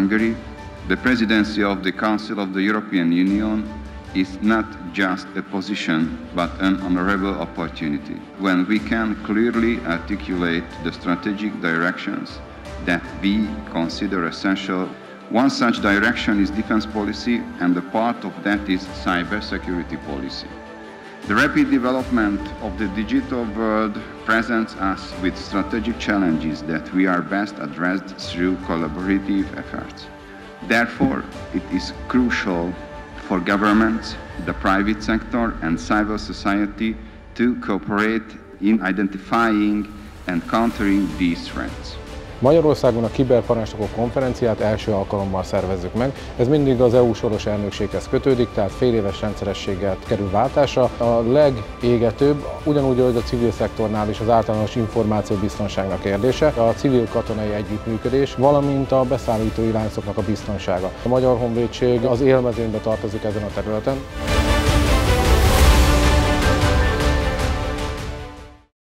Hungary, the presidency of the Council of the European Union is not just a position, but an honorable opportunity when we can clearly articulate the strategic directions that we consider essential. One such direction is defense policy, and a part of that is cybersecurity policy. The rapid development of the digital world presents us with strategic challenges that we are best addressed through collaborative efforts. Therefore, it is crucial for governments, the private sector, and civil society to cooperate in identifying and countering these threats. Magyarországon a Kiberparancsnokok konferenciát első alkalommal szervezzük meg. Ez mindig az EU soros elnökséghez kötődik, tehát féléves rendszerességgel kerül váltásra. A legégetőbb, ugyanúgy, ahogy a civil szektornál is, az általános információbiztonságnak kérdése, a civil-katonai együttműködés, valamint a beszállítói láncoknak a biztonsága. A Magyar Honvédség az élmezőnybe tartozik ezen a területen.